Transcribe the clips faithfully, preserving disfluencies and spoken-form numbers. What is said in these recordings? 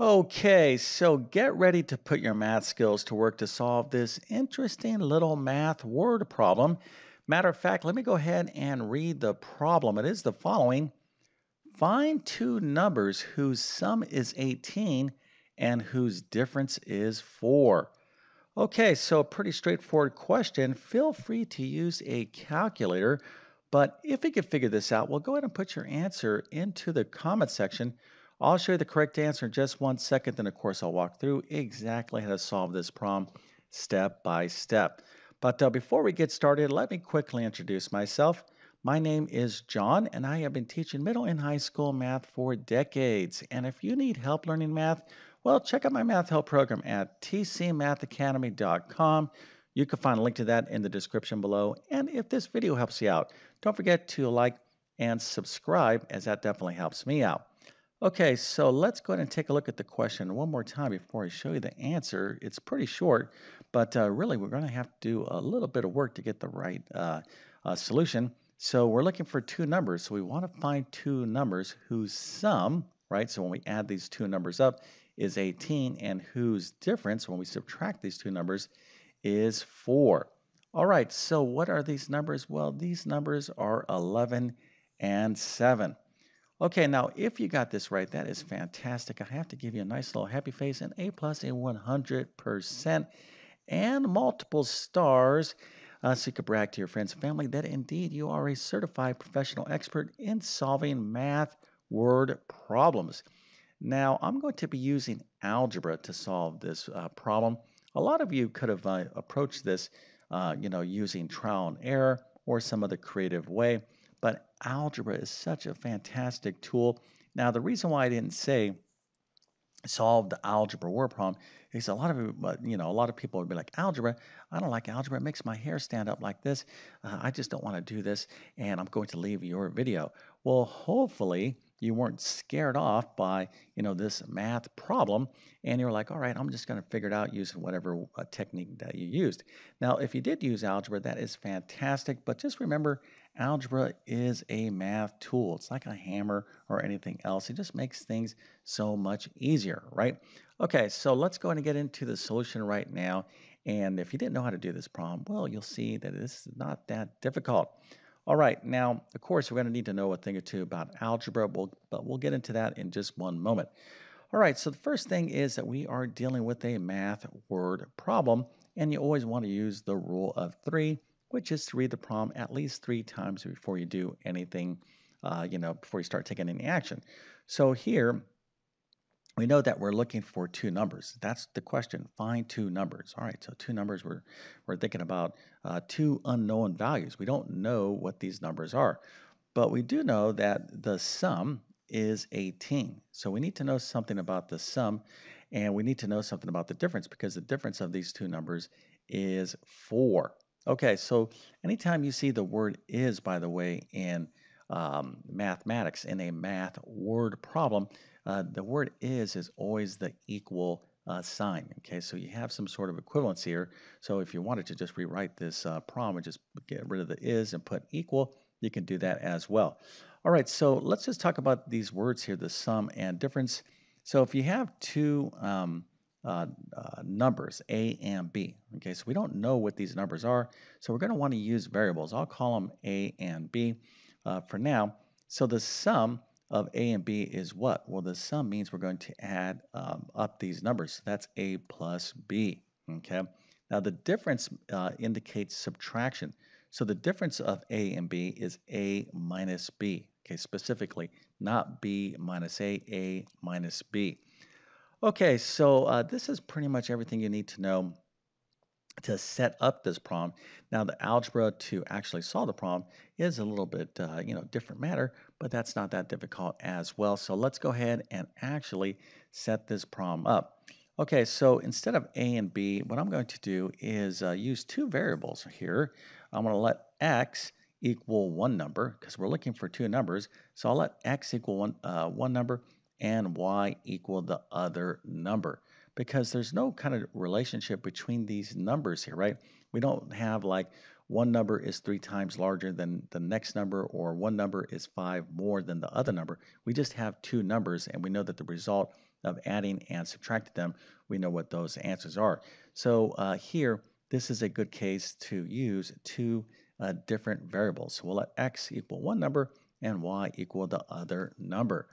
Okay, so get ready to put your math skills to work to solve this interesting little math word problem. Matter of fact, let me go ahead and read the problem. It is the following. Find two numbers whose sum is eighteen and whose difference is four. Okay, so pretty straightforward question. Feel free to use a calculator, but if you can figure this out, well, go ahead and put your answer into the comment section. I'll show you the correct answer in just one second, then of course I'll walk through exactly how to solve this problem step by step. But uh, before we get started, let me quickly introduce myself. My name is John, and I have been teaching middle and high school math for decades. And if you need help learning math, well, check out my math help program at t c math academy dot com. You can find a link to that in the description below. And if this video helps you out, don't forget to like and subscribe, as that definitely helps me out. Okay, so let's go ahead and take a look at the question one more time before I show you the answer. It's pretty short, but uh, really we're going to have to do a little bit of work to get the right uh, uh, solution. So we're looking for two numbers. So we want to find two numbers whose sum, right? So when we add these two numbers up is eighteen, and whose difference when we subtract these two numbers is four. All right, so what are these numbers? Well, these numbers are eleven and seven. Okay, now if you got this right, that is fantastic. I have to give you a nice little happy face, an A plus, a one hundred percent, and multiple stars. Uh, so you could brag to your friends and family that indeed you are a certified professional expert in solving math word problems. Now, I'm going to be using algebra to solve this uh, problem. A lot of you could have uh, approached this uh, you know, using trial and error or some other creative way, but algebra is such a fantastic tool. Now, the reason why I didn't say solve the algebra word problem is a lot of you know a lot of people would be like, algebra, I don't like algebra, it makes my hair stand up like this, uh, I just don't want to do this, and I'm going to leave your video. Well, hopefully you weren't scared off by you know this math problem, and you're like, all right, I'm just going to figure it out using whatever uh, technique that you used. Now, if you did use algebra, that is fantastic, but just remember, algebra is a math tool. It's like a hammer or anything else. It just makes things so much easier, right? Okay, so let's go ahead and get into the solution right now. And if you didn't know how to do this problem, well, you'll see that this is not that difficult. All right, now, of course, we're going to need to know a thing or two about algebra, but we'll get into that in just one moment. All right, so the first thing is that we are dealing with a math word problem, and you always want to use the rule of three, which is to read the problem at least three times before you do anything, uh, you know, before you start taking any action. So here, we know that we're looking for two numbers. That's the question, find two numbers. All right, so two numbers, we're, we're thinking about uh, two unknown values. We don't know what these numbers are, but we do know that the sum is eighteen. So we need to know something about the sum, and we need to know something about the difference, because the difference of these two numbers is four. Okay, so anytime you see the word is, by the way, in um, mathematics, in a math word problem, uh, the word is is always the equal uh, sign. Okay, so you have some sort of equivalence here. So if you wanted to just rewrite this uh, problem and just get rid of the is and put equal, you can do that as well. All right, so let's just talk about these words here, the sum and difference. So if you have two um, Uh, uh, numbers, A and B. Okay, so we don't know what these numbers are, so we're going to want to use variables. I'll call them A and B uh, for now. So the sum of A and B is what? Well, the sum means we're going to add um, up these numbers. So that's A plus B. Okay, now the difference uh, indicates subtraction. So the difference of A and B is A minus B. Okay, specifically, not B minus A, A minus B. Okay, so uh, this is pretty much everything you need to know to set up this problem. Now, the algebra to actually solve the problem is a little bit, uh, you know, different matter, but that's not that difficult as well. So let's go ahead and actually set this problem up. Okay, so instead of A and B, what I'm going to do is uh, use two variables here. I'm going to let X equal one number, because we're looking for two numbers. So I'll let X equal one, uh, one number, and y equal the other number, because there's no kind of relationship between these numbers here, right? We don't have like, one number is three times larger than the next number, or one number is five more than the other number. We just have two numbers, and we know that the result of adding and subtracting them, we know what those answers are. So uh, here, this is a good case to use two uh, different variables. So we'll let x equal one number and y equal the other number.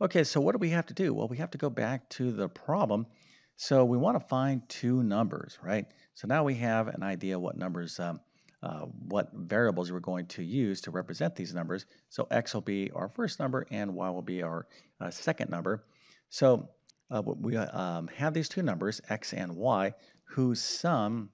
Okay, so what do we have to do? Well, we have to go back to the problem. So we want to find two numbers, right? So now we have an idea what numbers, um, uh, what variables we're going to use to represent these numbers. So x will be our first number and y will be our uh, second number. So uh, we um, have these two numbers, x and y, whose sum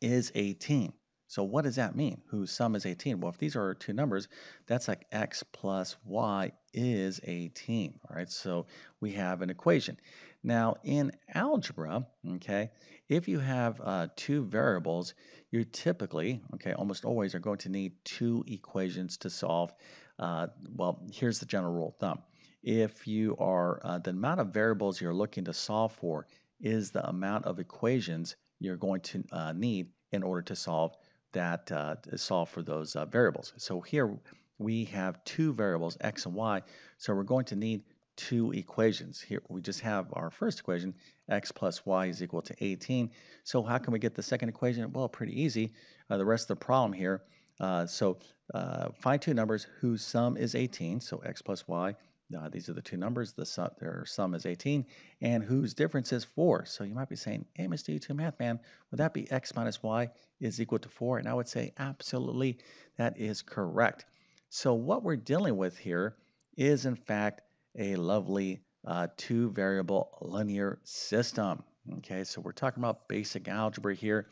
is eighteen. So what does that mean, whose sum is eighteen? Well, if these are two numbers, that's like x plus y is eighteen, all right? So we have an equation. Now in algebra, okay, if you have uh, two variables, you typically, okay, almost always are going to need two equations to solve. Uh, well, here's the general rule of thumb. If you are, uh, the amount of variables you're looking to solve for is the amount of equations you're going to uh, need in order to solve that uh, solve for those uh, variables. So here we have two variables, x and y, so we're going to need two equations. Here we just have our first equation, x plus y is equal to eighteen. So how can we get the second equation? Well, pretty easy. Uh, the rest of the problem here, uh, so uh, find two numbers whose sum is eighteen, so x plus y, uh, these are the two numbers, the sum, their sum is eighteen, and whose difference is four. So you might be saying, hey, Mister YouTube Math Man, would that be x minus y is equal to four? And I would say, absolutely, that is correct. So what we're dealing with here is, in fact, a lovely uh, two-variable linear system. Okay, so we're talking about basic algebra here.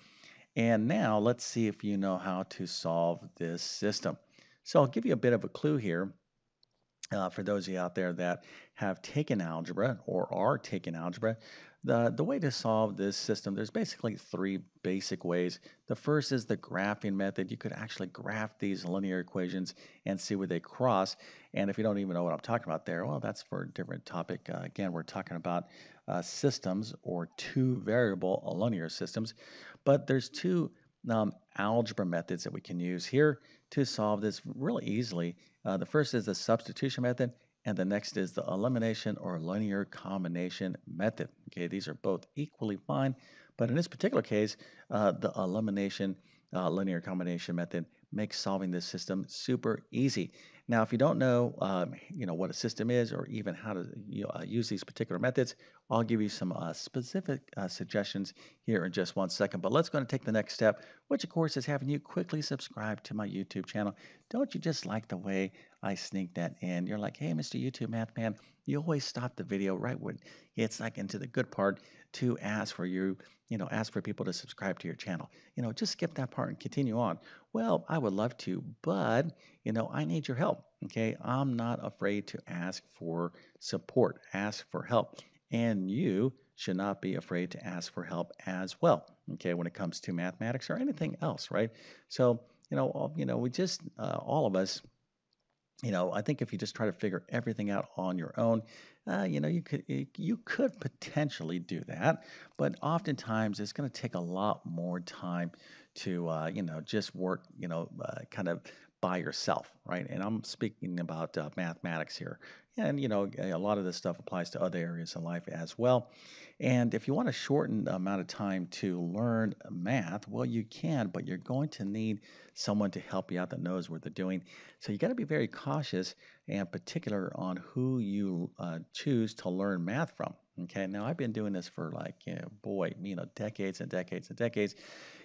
And now let's see if you know how to solve this system. So I'll give you a bit of a clue here uh, for those of you out there that have taken algebra or are taking algebra. The, the way to solve this system, there's basically three basic ways. The first is the graphing method. You could actually graph these linear equations and see where they cross. And if you don't even know what I'm talking about there, well, that's for a different topic. Uh, again, we're talking about uh, systems or two-variable linear systems. But there's two um, algebra methods that we can use here to solve this really easily. Uh, the first is the substitution method. And the next is the elimination or linear combination method. Okay, these are both equally fine, but in this particular case, uh, the elimination uh, linear combination method makes solving this system super easy. Now, if you don't know, um, you know what a system is, or even how to you know, use these particular methods, I'll give you some uh, specific uh, suggestions here in just one second. But let's go and take the next step, which of course is having you quickly subscribe to my YouTube channel. Don't you just like the way I sneak that in? You're like, hey, Mister YouTube Math Man, you always stop the video right when it's like into the good part to ask for you, you know, ask for people to subscribe to your channel. You know, just skip that part and continue on. Well, I would love to, but you know, I need your help. Okay, I'm not afraid to ask for support, ask for help, and you should not be afraid to ask for help as well. Okay, when it comes to mathematics or anything else, right? So you know, you know, we just uh, all of us. You know, I think if you just try to figure everything out on your own, uh, you know, you could you could potentially do that, but oftentimes it's going to take a lot more time to uh, you know just work you know uh, kind of by yourself, right? And I'm speaking about uh, mathematics here, and you know a lot of this stuff applies to other areas in life as well. And if you want to shorten the amount of time to learn math, well, you can, but you're going to need someone to help you out that knows what they're doing. So you got to be very cautious and particular on who you uh, choose to learn math from. Okay, now I've been doing this for like, you know, boy, you know, decades and decades and decades.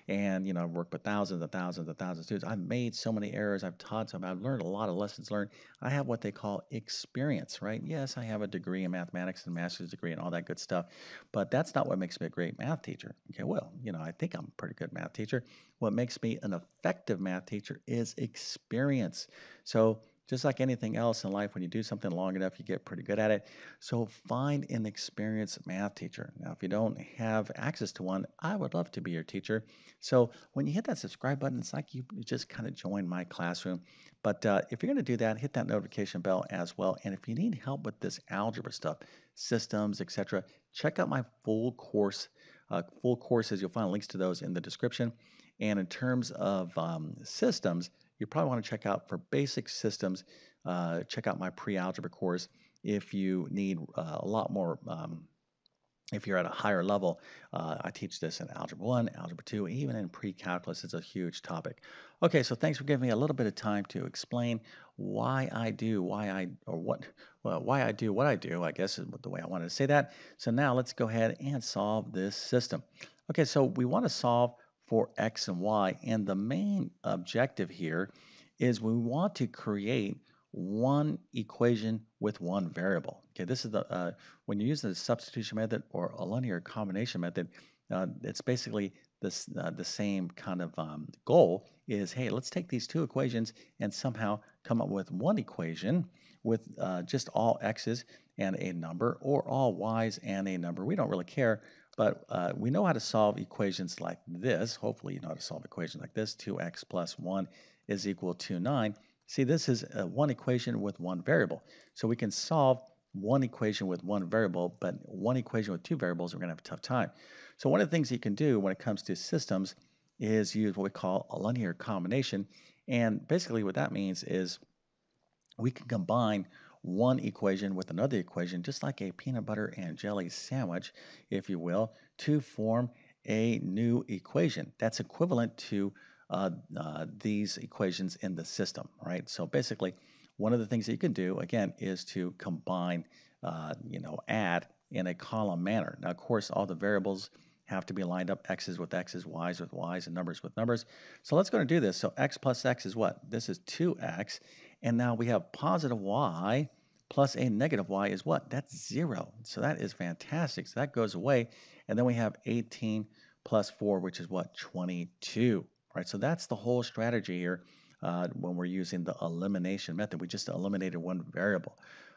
And, you know, I've worked with thousands and thousands and thousands of students. I've made so many errors. I've taught some. I've learned a lot of lessons learned. I have what they call experience, right? Yes, I have a degree in mathematics and a master's degree and all that good stuff. But that's not what makes me a great math teacher. Okay, well, you know, I think I'm a pretty good math teacher. What makes me an effective math teacher is experience. So just like anything else in life, when you do something long enough, you get pretty good at it. So find an experienced math teacher. Now, if you don't have access to one, I would love to be your teacher. So when you hit that subscribe button, it's like you just kind of joined my classroom. But uh, if you're going to do that, hit that notification bell as well. And if you need help with this algebra stuff, systems, et cetera, check out my full course. Uh, full courses, you'll find links to those in the description. And in terms of um, systems, you probably want to check out for basic systems, uh, check out my pre-algebra course if you need uh, a lot more. Um, if you're at a higher level, uh, I teach this in Algebra one, Algebra two, even in pre-calculus. It's a huge topic. Okay, so thanks for giving me a little bit of time to explain why I do, why I, or what, well, why I do what I do, I guess is the way I wanted to say that. So now let's go ahead and solve this system. Okay, so we want to solve for x and y, and the main objective here is we want to create one equation with one variable. Okay, this is the uh, when you use the substitution method or a linear combination method, uh, it's basically this uh, the same kind of um, goal is, hey, let's take these two equations and somehow come up with one equation with uh, just all x's and a number, or all y's and a number. We don't really care, but uh, we know how to solve equations like this. Hopefully you know how to solve equations like this. two x plus one is equal to nine. See, this is uh, one equation with one variable. So we can solve one equation with one variable, but one equation with two variables, we're going to have a tough time. So one of the things you can do when it comes to systems is use what we call a linear combination. And basically what that means is we can combine one equation with another equation, just like a peanut butter and jelly sandwich, if you will, to form a new equation that's equivalent to Uh, uh, these equations in the system, right? So basically, one of the things that you can do, again, is to combine, uh, you know, add in a column manner. Now, of course, all the variables have to be lined up, x's with x's, y's with y's, and numbers with numbers. So let's go and do this. So x plus x is what? This is two x, and now we have positive y plus a negative y is what? That's zero. So that is fantastic. So that goes away, and then we have eighteen plus four, which is what? twenty-two. Right, so that's the whole strategy here uh, when we're using the elimination method. We just eliminated one variable.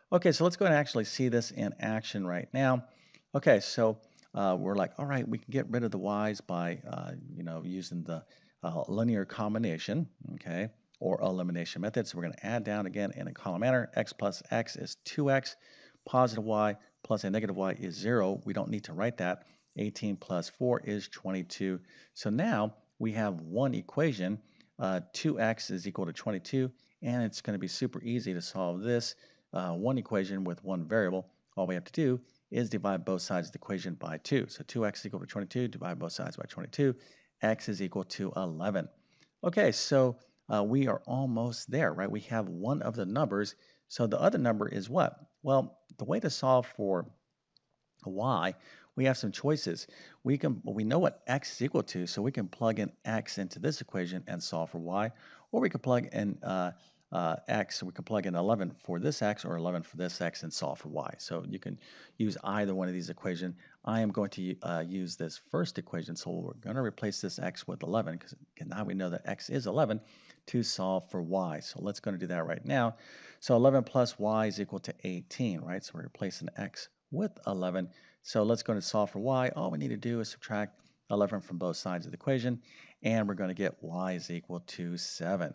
Okay, so let's go and actually see this in action right now. Okay, so uh, we're like, all right, we can get rid of the y's by uh, you know, using the uh, linear combination, okay, or elimination method. So we're going to add down again in a column manner. X plus x is two x. Positive y plus a negative y is zero. We don't need to write that. eighteen plus four is twenty-two. So now we have one equation, uh, two x is equal to twenty-two, and it's going to be super easy to solve this uh, one equation with one variable. All we have to do is divide both sides of the equation by two. So two x is equal to twenty-two, divide both sides by twenty-two, x is equal to eleven. Okay, so uh, we are almost there, right? We have one of the numbers. So the other number is what? Well, the way to solve for y, we have some choices. We can we know what x is equal to, so we can plug in x into this equation and solve for y, or we can plug in uh, uh, x. We can plug in eleven for this x or eleven for this x and solve for y. So you can use either one of these equations. I am going to uh, use this first equation, so we're going to replace this x with eleven because now we know that x is eleven to solve for y. So let's go and do that right now. So eleven plus y is equal to eighteen, right? So we're replacing x with eleven. So let's go and solve for y. All we need to do is subtract eleven from both sides of the equation, and we're going to get y is equal to seven.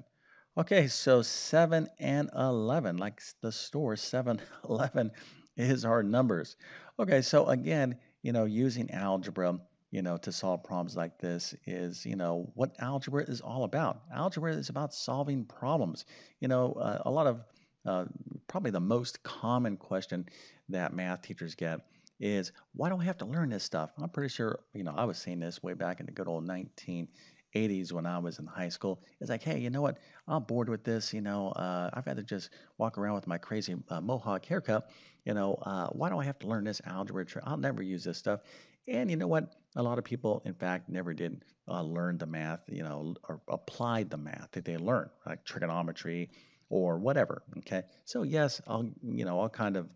Okay, so seven and eleven, like the store, seven, eleven is our numbers. Okay, so again, you know, using algebra, you know, to solve problems like this is, you know, what algebra is all about. Algebra is about solving problems. You know, uh, a lot of, uh, probably the most common question that math teachers get is, why do I have to learn this stuff? I'm pretty sure, you know, I was seeing this way back in the good old nineteen eighties when I was in high school. It's like, hey, you know what? I'm bored with this. You know, uh, I've had to just walk around with my crazy uh, mohawk haircut. You know, uh, why do I have to learn this algebra trick? I'll never use this stuff. And you know what? A lot of people, in fact, never did uh, learn the math, you know, or applied the math that they learned, like trigonometry or whatever. Okay. So yes, I'll, you know, I'll kind of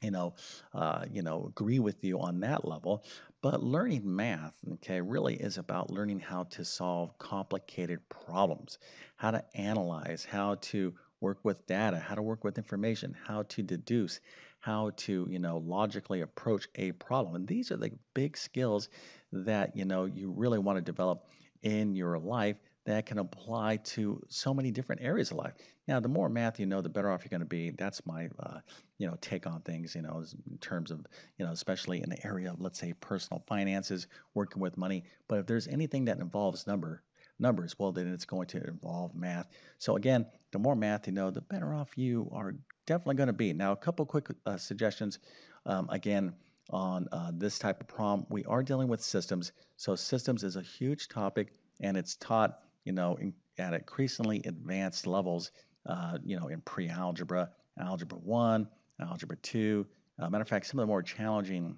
you know, uh, you know, agree with you on that level. But learning math, okay, really is about learning how to solve complicated problems, how to analyze, how to work with data, how to work with information, how to deduce, how to, you know, logically approach a problem. And these are the big skills that, you know, you really want to develop in your life that can apply to so many different areas of life. Now, the more math you know, the better off you're going to be. That's my, uh, you know, take on things, you know, in terms of, you know, especially in the area of, let's say, personal finances, working with money. But if there's anything that involves number, numbers, well, then it's going to involve math. So again, the more math you know, the better off you are definitely going to be. Now, a couple quick uh, suggestions. Um, again, on uh, this type of problem, we are dealing with systems. So systems is a huge topic, and it's taught, you know, in, at increasingly advanced levels, uh, you know, in pre-algebra, algebra one, algebra two. Uh, matter of fact, some of the more challenging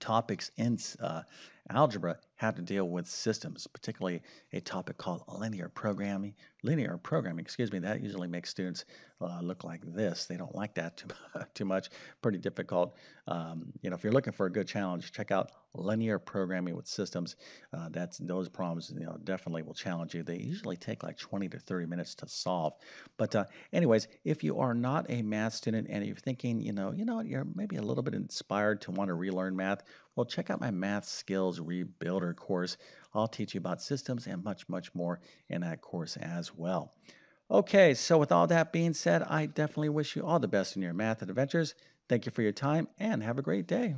topics in uh, algebra have to deal with systems, particularly a topic called linear programming. Linear programming, excuse me, that usually makes students uh, look like this. They don't like that too, too much. Pretty difficult. Um, you know, if you're looking for a good challenge, check out linear programming with systems. Uh, that's those problems, you know, definitely will challenge you. They usually take like twenty to thirty minutes to solve. But uh, anyways, if you are not a math student and you're thinking, you know, you know, you're maybe a little bit inspired to want to relearn math, well, check out my Math Skills Rebuilder course. I'll teach you about systems and much, much more in that course as well. Okay, so with all that being said, I definitely wish you all the best in your math adventures. Thank you for your time and have a great day.